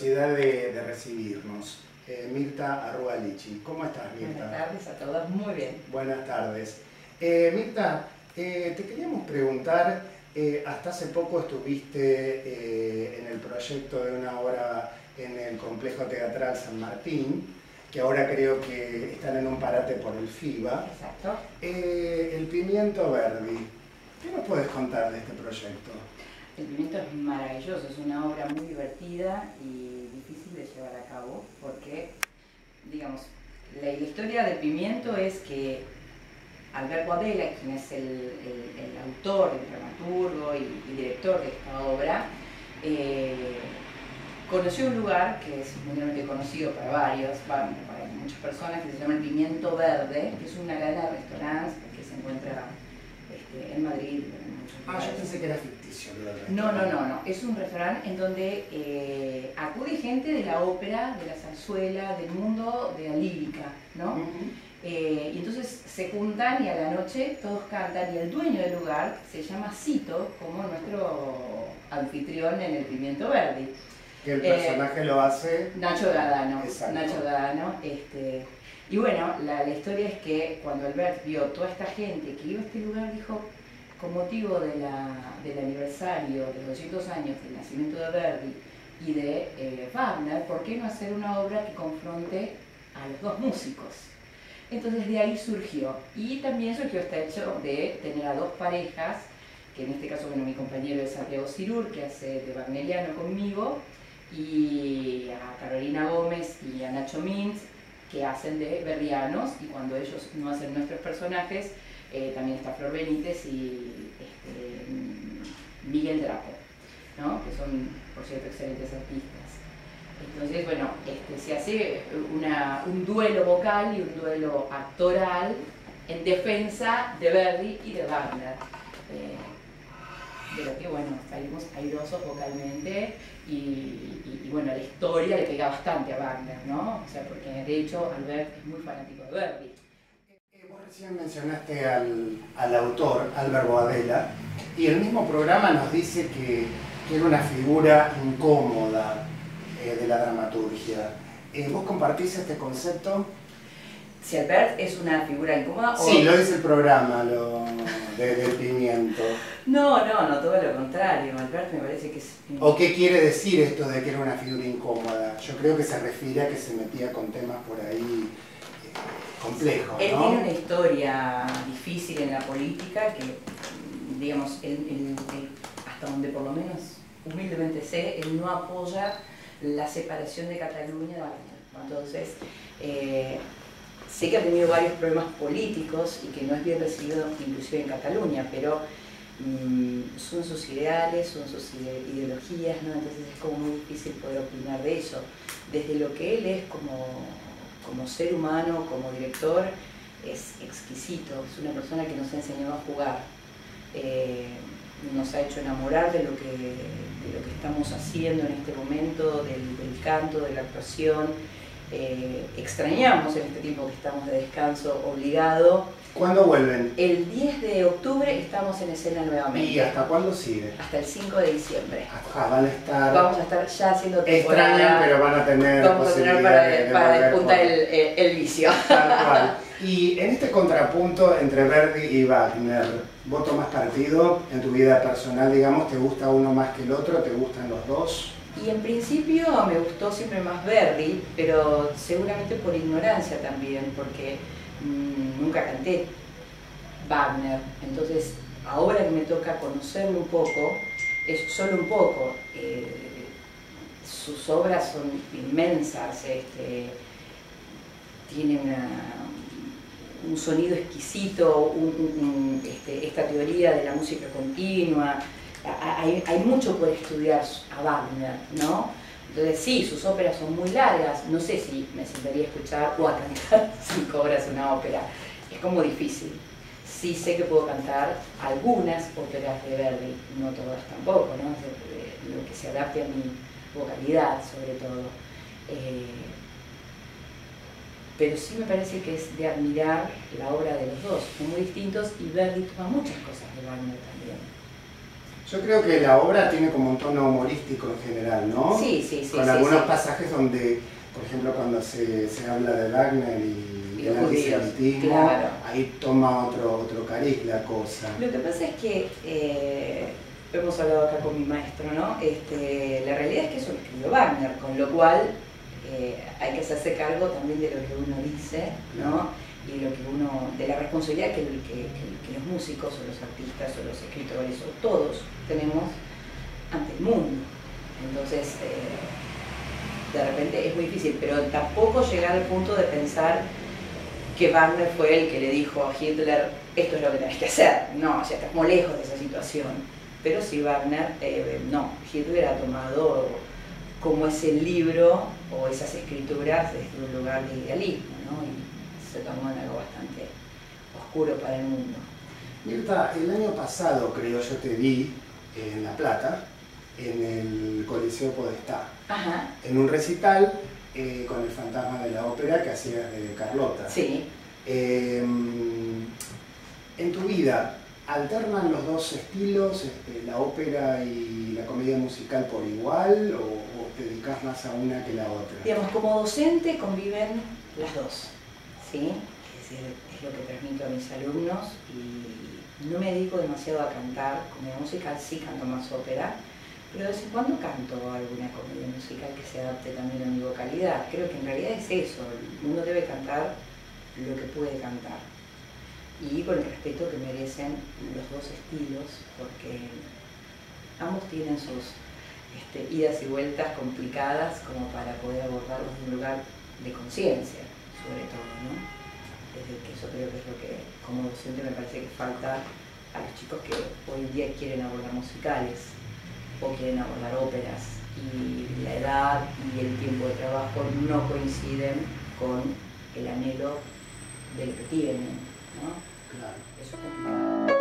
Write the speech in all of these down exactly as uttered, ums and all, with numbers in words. De, de recibirnos, eh, Mirta Arrúa Lichi. ¿Cómo estás, Mirta? Buenas tardes a todos, muy bien. Buenas tardes. Eh, Mirta, eh, te queríamos preguntar, eh, hasta hace poco estuviste eh, en el proyecto de una obra en el Complejo Teatral San Martín, que ahora creo que están en un parate por el FIBA. Exacto. Eh, el Pimiento Verde. ¿Qué nos puedes contar de este proyecto? El Pimiento es maravilloso, es una obra muy divertida y difícil de llevar a cabo porque, digamos, la, la historia del Pimiento es que Albert Boadella, quien es el, el, el autor, el dramaturgo y, y director de esta obra, eh, conoció un lugar que es mundialmente conocido para varios, para, para muchas personas, que se llama el Pimiento Verde, que es una gala de restaurantes que se encuentra este, en Madrid. Ah, yo pensé que era ficticio. No, no, no, no. Es un restaurante en donde eh, acude gente de la ópera, de la zarzuela, del mundo de la lírica, ¿no? Uh-huh. eh, y entonces se juntan y a la noche todos cantan y el dueño del lugar se llama Cito, como nuestro anfitrión en el Pimiento Verde. Que el personaje eh, lo hace... Nacho Gadano. Exacto. Nacho Gadano, este... Y bueno, la, la historia es que cuando Albert vio toda esta gente que iba a este lugar, dijo... Con motivo de la, del aniversario de los doscientos años del nacimiento de Verdi y de eh, Wagner, ¿por qué no hacer una obra que confronte a los dos músicos? Entonces de ahí surgió. Y también surgió este hecho de tener a dos parejas, que en este caso, bueno, mi compañero es Santiago Cirur, que hace de wagneriano conmigo, y a Carolina Gómez y a Nacho Mintz, que hacen de verdianos, y cuando ellos no hacen nuestros personajes, Eh, también está Flor Benítez y este, Miguel Draper. ¿no? Que son, por cierto, excelentes artistas. Entonces, bueno, este, se hace una, un duelo vocal y un duelo actoral en defensa de Verdi y de Wagner. Eh, de lo que, bueno, salimos airosos vocalmente y, y, y, bueno, la historia le pega bastante a Wagner, ¿no? O sea, porque de hecho Albert es muy fanático de Verdi. Eh, vos recién mencionaste al, al autor, Albert Boadella, y el mismo programa nos dice que, que era una figura incómoda de la dramaturgia. ¿Vos compartís este concepto? Si Albert es una figura incómoda... ¿o? Sí, lo dice el programa lo... de, de Pimiento. No, no, no, todo lo contrario. Albert me parece que es... ¿O qué quiere decir esto de que era una figura incómoda? Yo creo que se refiere a que se metía con temas por ahí eh, complejos, ¿no? Él tiene una historia difícil en la política que, digamos, él, él, él, hasta donde por lo menos humildemente sé, él no apoya la separación de Cataluña de Barcelona. Entonces, eh, sé que ha tenido varios problemas políticos y que no es bien recibido inclusive en Cataluña, pero mmm, son sus ideales, son sus ideologías, ¿no? Entonces es como muy difícil poder opinar de eso. Desde lo que él es como, como ser humano, como director, es exquisito, es una persona que nos ha enseñado a jugar. Eh, nos ha hecho enamorar de lo que, de lo que estamos haciendo en este momento, del, del canto, de la actuación. Eh, extrañamos en este tiempo que estamos de descanso obligado. ¿Cuándo vuelven? El diez de octubre estamos en escena nuevamente. ¿Y hasta cuándo sigue? Hasta el cinco de diciembre. Ajá, van a estar... Vamos a estar ya haciendo temporada. Extrañan, pero van a tener Vamos posibilidad a tener para, para despuntar por... el, el, el vicio. Tal cual. Y en este contrapunto entre Verdi y Wagner, ¿vos tomás partido en tu vida personal, digamos? ¿Te gusta uno más que el otro? ¿Te gustan los dos? Y en principio me gustó siempre más Verdi, pero seguramente por ignorancia también, porque mmm, nunca canté Wagner. Entonces, ahora que me toca conocerlo un poco, es solo un poco. Eh, sus obras son inmensas, este, tiene una... un sonido exquisito, un, un, un, este, esta teoría de la música continua. Hay, hay mucho por estudiar a Wagner, ¿no? Entonces sí, sus óperas son muy largas, no sé si me sentaría a escuchar o a cantar cinco horas una ópera, es como difícil. Sí sé que puedo cantar algunas óperas de Verdi, no todas tampoco, ¿no? De, de, de lo que se adapte a mi vocalidad sobre todo. Eh, pero sí me parece que es de admirar la obra de los dos, son muy distintos y Verdi toma muchas cosas de Wagner también. Yo creo que la obra tiene como un tono humorístico en general, ¿no? Sí, sí, sí. Con sí, algunos sí. pasajes donde, por ejemplo, cuando se, se habla de Wagner y, y el antisemitismo, claro. Ahí toma otro, otro cariz la cosa. Lo que pasa es que, eh, hemos hablado acá con mi maestro, ¿no? Este, la realidad es que eso lo escribió Wagner, con lo cual... Eh, hay que hacerse cargo también de lo que uno dice, ¿no? Y de, lo que uno, de la responsabilidad que, que, que los músicos o los artistas o los escritores o todos tenemos ante el mundo. Entonces, eh, de repente es muy difícil, pero tampoco llegar al punto de pensar que Wagner fue el que le dijo a Hitler, esto es lo que tenés que hacer. No, o sea, estás muy lejos de esa situación. Pero sí Wagner, eh, no, Hitler ha tomado como ese libro o esas escrituras desde un lugar de idealismo, ¿no? Y se tomó en algo bastante oscuro para el mundo. Mirta, el año pasado, creo, yo te vi en La Plata, en el Coliseo Podestá. Ajá. En un recital eh, con el fantasma de la ópera que hacías de Carlota. Sí. Eh, en tu vida, ¿alternan los dos estilos, este, la ópera y la comedia musical por igual, o te dedicas más a una que la otra? Digamos, como docente conviven las dos, ¿sí? Es decir, es lo que transmito a mis alumnos y no me dedico demasiado a cantar comedia musical, sí canto más ópera, pero de vez en cuando canto alguna comedia musical que se adapte también a mi vocalidad. Creo que en realidad es eso, uno debe cantar lo que puede cantar y con el respeto que merecen los dos estilos, porque ambos tienen sus... Este, idas y vueltas complicadas como para poder abordarlos en un lugar de conciencia, sobre todo, ¿no? Desde que yo creo que es lo que, como docente, me parece que falta a los chicos que hoy en día quieren abordar musicales. o quieren abordar óperas, y la edad y el tiempo de trabajo no coinciden con el anhelo de lo que tienen, ¿no? Claro. Eso es complicado.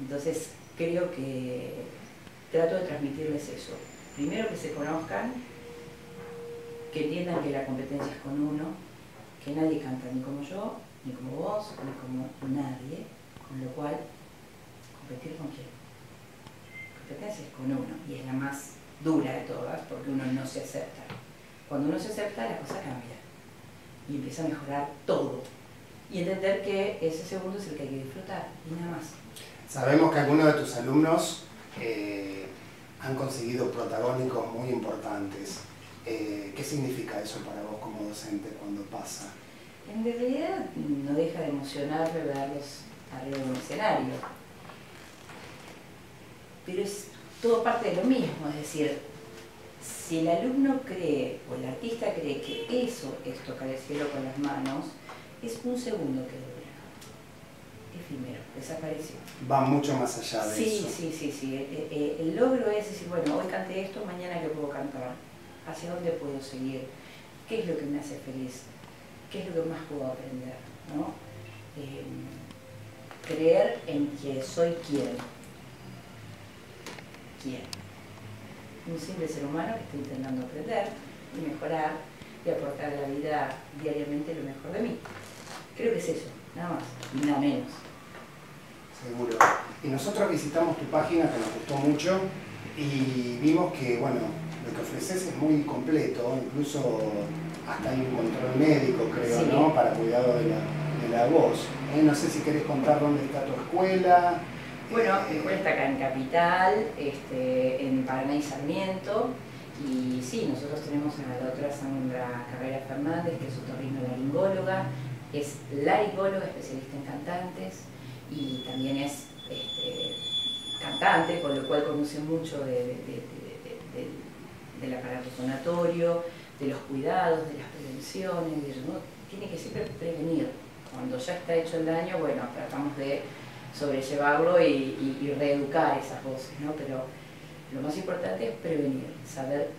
Entonces creo que trato de transmitirles eso. Primero que se conozcan, que entiendan que la competencia es con uno, que nadie canta ni como yo, ni como vos, ni como nadie, con lo cual, ¿competir con quién? La competencia es con uno, y es la más dura de todas porque uno no se acepta. Cuando uno se acepta, la cosa cambia y empieza a mejorar todo. Y entender que ese segundo es el que hay que disfrutar, y nada más. Sabemos que algunos de tus alumnos eh, han conseguido protagónicos muy importantes. Eh, ¿Qué significa eso para vos como docente cuando pasa? En realidad no deja de emocionarme verlos arriba de un escenario. Pero es todo parte de lo mismo, es decir, si el alumno cree o el artista cree que eso es tocar el cielo con las manos, es un segundo que dura. Efímero, desapareció. Va mucho más allá de sí, eso. Sí, sí, sí. El, el, el logro es decir, bueno, hoy canté esto, mañana qué puedo cantar, hacia dónde puedo seguir, qué es lo que me hace feliz, qué es lo que más puedo aprender, ¿no? Eh, creer en que soy quien. ¿Quién? Un simple ser humano que está intentando aprender y mejorar y aportar a la vida diariamente lo mejor de mí. Creo que es eso. Nada más, nada menos. Seguro. Y nosotros visitamos tu página, que nos gustó mucho, y vimos que, bueno, lo que ofreces es muy completo, incluso hasta hay un control médico, creo, sí, ¿no? Para cuidado de la, de la voz. ¿Eh? No sé si querés contar dónde está tu escuela. Bueno, mi eh, escuela está acá en Capital, este, en Paraná y Sarmiento, y sí, nosotros tenemos a la doctora Sandra Carreras Fernández, que es otorrinolaringóloga. Es laringóloga, especialista en cantantes, y también es este, cantante, con lo cual conoce mucho de, de, de, de, de, del aparato sonatorio, de los cuidados, de las prevenciones. De, ¿no? Tiene que siempre prevenir. Cuando ya está hecho el daño, bueno, tratamos de sobrellevarlo y, y, y reeducar esas voces, ¿no? Pero lo más importante es prevenir, saber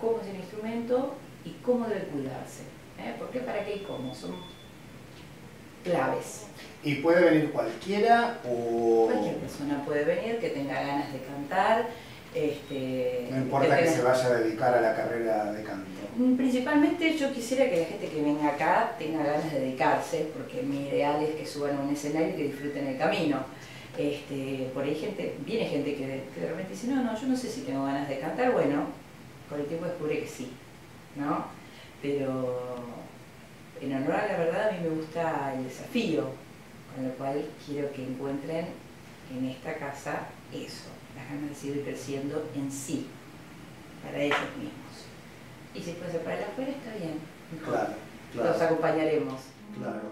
cómo es el instrumento y cómo debe cuidarse, ¿eh? ¿Por qué, para qué y cómo? Son claves. ¿Y puede venir cualquiera o...? Cualquier persona puede venir que tenga ganas de cantar. Este, no importa que, tenga... que se vaya a dedicar a la carrera de canto. Principalmente yo quisiera que la gente que venga acá tenga ganas de dedicarse, porque mi ideal es que suban a un escenario y que disfruten el camino. Este, por ahí gente, viene gente que, que de repente dice, no, no, yo no sé si tengo ganas de cantar. Bueno, con el tiempo descubre que sí, ¿no? Pero en honor a la verdad, a mí me gusta el desafío, con lo cual quiero que encuentren en esta casa eso, las ganas de seguir creciendo en sí, para ellos mismos. Y si puede ser para el afuera, está bien. Claro, claro. Los acompañaremos. Claro.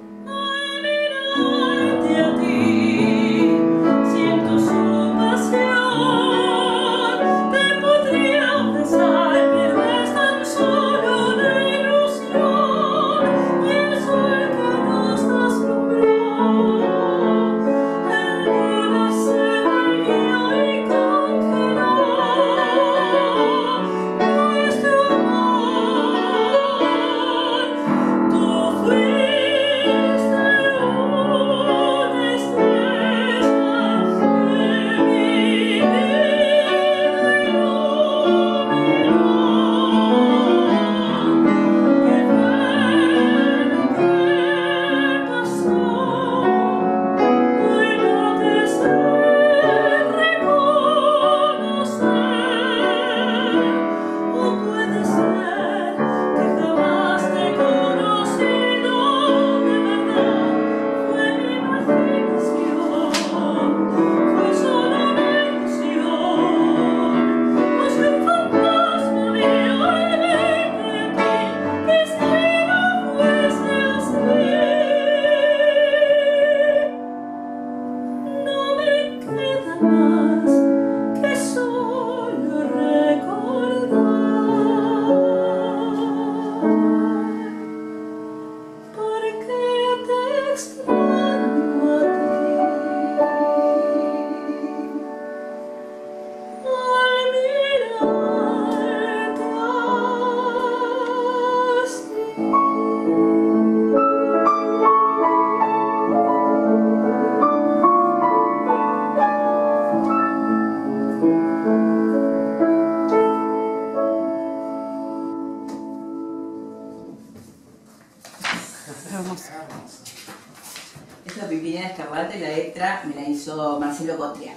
Me la hizo Marcelo Cotriar,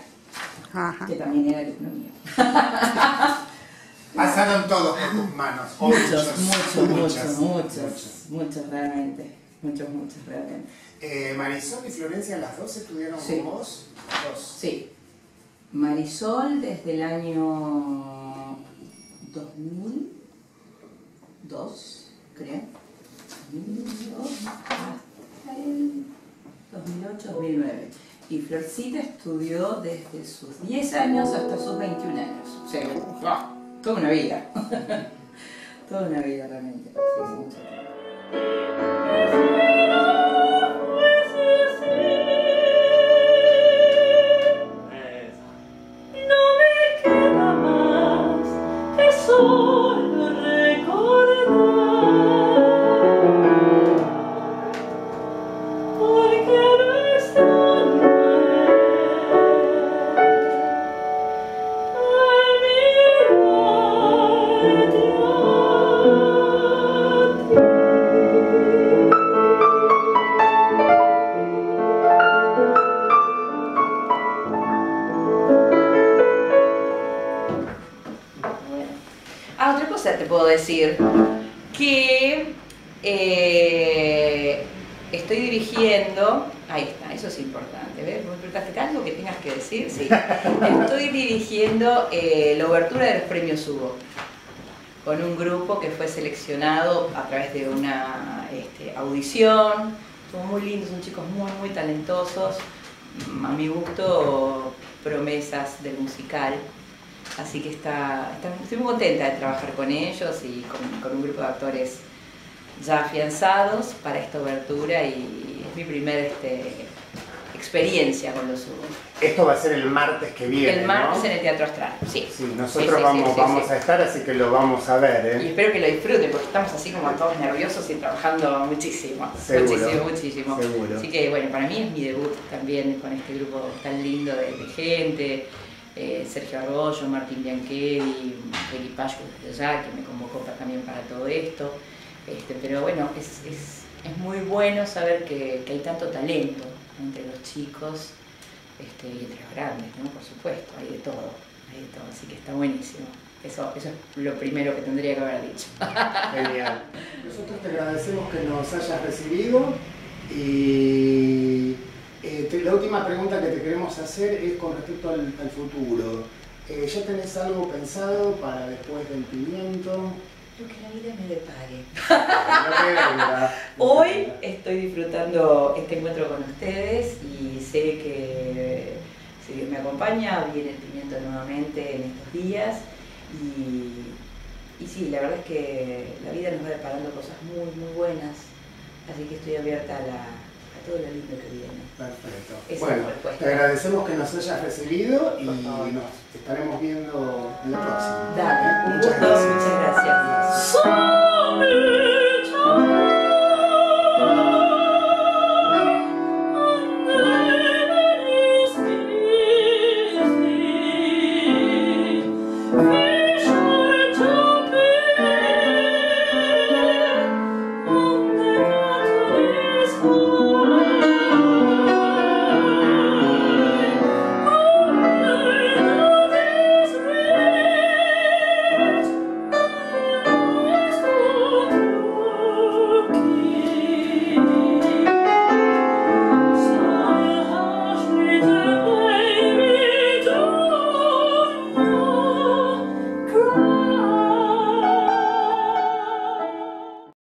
que también era el alumno mío. Pasaron todos por tus manos. Muchos, muchos, muchos, muchos, muchos realmente. Muchos, muchos realmente. Eh, Marisol y Florencia, ¿las dos estudiaron con vos? Dos. Sí. Marisol desde el año dos mil dos, creo. dos mil dos hasta el dos mil ocho, dos mil nueve. Y Florcita estudió desde sus diez años hasta sus veintiún años. O sea, ¡ah! Toda una vida. Toda una vida realmente. Sí, sí. Decir que eh, estoy dirigiendo, ahí está, eso es importante, ¿ves? ¿Me preguntaste algo que tengas que decir? Sí, estoy dirigiendo eh, la obertura de los premios Hugo con un grupo que fue seleccionado a través de una este, audición. Son muy lindos, son chicos muy muy talentosos, a mi gusto promesas del musical. Así que está, está, estoy muy contenta de trabajar con ellos y con, con un grupo de actores ya afianzados para esta obertura, y es mi primer este, experiencia con los zumos. Esto va a ser el martes que viene, el martes, ¿no? En el Teatro Austral, sí. Sí, nosotros sí, sí, vamos, sí, sí, vamos sí. a estar, así que lo vamos a ver, ¿eh? Y espero que lo disfruten, porque estamos así como todos nerviosos y trabajando muchísimo. Seguro, muchísimo, muchísimo. Seguro. Así que, bueno, para mí es mi debut también con este grupo tan lindo de, de gente. Eh, Sergio Arroyo, Martín Bianchedi, Felipe Payo, allá, que me convocó también para todo esto. Este, pero bueno, es, es, es muy bueno saber que, que hay tanto talento entre los chicos este, y entre los grandes, ¿no? Por supuesto, hay de todo, hay de todo, así que está buenísimo. Eso, eso es lo primero que tendría que haber dicho. Genial. Nosotros te agradecemos que nos hayas recibido y eh, te, la última pregunta que te queremos hacer es con respecto al, al futuro. Eh, ¿Ya tenés algo pensado para después del Pimiento? Lo que la vida me depare. Hoy estoy disfrutando este encuentro con ustedes y sé que si Dios me acompaña, viene el Pimiento nuevamente en estos días. Y, y sí, la verdad es que la vida nos va deparando cosas muy, muy buenas. Así que estoy abierta a, la, a todo lo lindo que viene. Perfecto. Esa bueno, te agradecemos que nos hayas recibido y nos estaremos viendo en la próxima. Dale, un gusto. Muchas gracias. Muchas gracias.